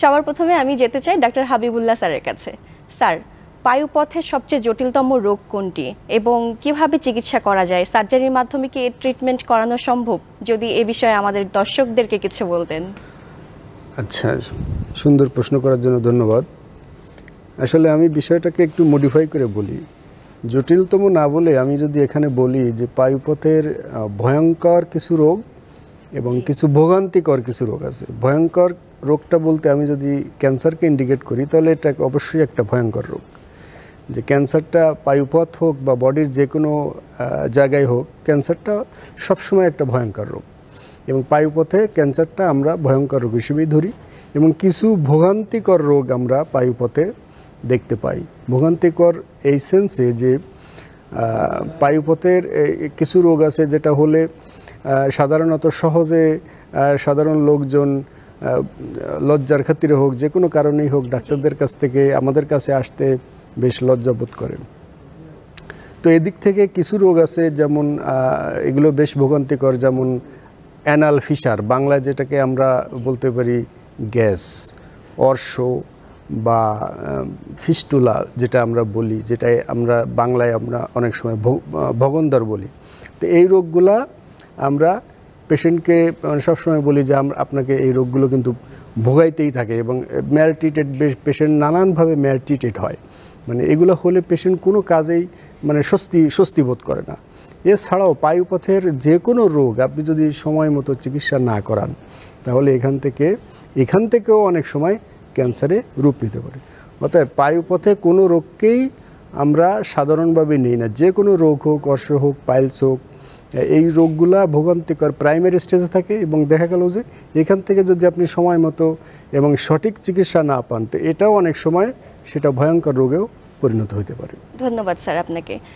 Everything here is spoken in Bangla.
সবার প্রথমে আমি যেতে চাই ডক্টর হাবিবুল্লাহ স্যারের কাছে। স্যার, বায়ুপথের সবচেয়ে জটিলতম রোগ কোনটি এবং কিভাবে চিকিৎসা করা যায়? সার্জারির মাধ্যমে কি এর ট্রিটমেন্ট করানো সম্ভব? যদি এই বিষয়ে আমাদের দর্শকদেরকে কিছু বলতেন। আচ্ছা, সুন্দর প্রশ্ন করার জন্য ধন্যবাদ। আসলে আমি বিষয়টাকে একটু মডিফাই করে বলি, জটিলতম না বলে আমি যদি এখানে বলি যে বায়ুপথের ভয়ঙ্কর কিছু রোগ এবং কিছু ভোগান্তিকর কিছু রোগ আছে। ভয়ঙ্কর রোগটা বলতে আমি যদি ক্যান্সারকে ইন্ডিকেট করি তাহলে এটা অবশ্যই একটা ভয়ঙ্কর রোগ। যে ক্যান্সারটা বায়ুপথ হোক বা বডির যে কোনো জায়গায় হোক, ক্যান্সারটা সবসময় একটা ভয়ঙ্কর রোগ এবং বায়ুপথে ক্যান্সারটা আমরা ভয়ঙ্কর রোগ হিসেবেই ধরি। এবং কিছু ভোগান্তিকর রোগ আমরা বায়ুপথে দেখতে পাই। ভোগান্তিকর এই সেন্সে যে বায়ুপথের কিছু রোগ আছে যেটা হলে সাধারণত সহজে সাধারণ লোকজন লজ্জার খাতিরে হোক, যে কোনো কারণেই হোক, ডাক্তারদের কাছ থেকে আমাদের কাছে আসতে বেশ লজ্জা বোধ করেন। তো এদিক থেকে কিছু রোগ আছে যেমন এগুলো বেশ ভোগান্তিকর, যেমন অ্যানাল ফিসার, বাংলায় যেটাকে আমরা বলতে পারি গ্যাস, অর্শ বা ফিস্টুলা যেটা আমরা বলি, যেটাই আমরা বাংলায় আমরা অনেক সময় ভগন্দর বলি। তো এই রোগগুলা আমরা পেশেন্টকে সবসময় বলি যে আমরা আপনাকে এই রোগগুলো কিন্তু ভোগাইতেই থাকে এবং ম্যালট্রিটেড পেশেন্ট নানানভাবে ম্যালট্রিটেড হয়। মানে এগুলো হলে পেশেন্ট কোনো কাজেই মানে স্বস্তি বোধ করে না। এছাড়াও বায়ুপথের যে কোনো রোগ আপনি যদি সময় মতো চিকিৎসা না করান তাহলে এখান থেকেও অনেক সময় ক্যান্সারে রূপ নিতে পারে। অতএব বায়ুপথে কোনো রোগকেই আমরা সাধারণভাবে নিই না, যে কোনো রোগ হোক, অর্শ হোক, পাইলস হোক, এই রোগগুলা ভোগান্তিকর প্রাইমারি স্টেজে থাকে এবং দেখা গেল যে এখান থেকে যদি আপনি সময় মতো এবং সঠিক চিকিৎসা না পান তো এটাও অনেক সময় সেটা ভয়ঙ্কর রোগেও পরিণত হতে পারে। ধন্যবাদ স্যার আপনাকে।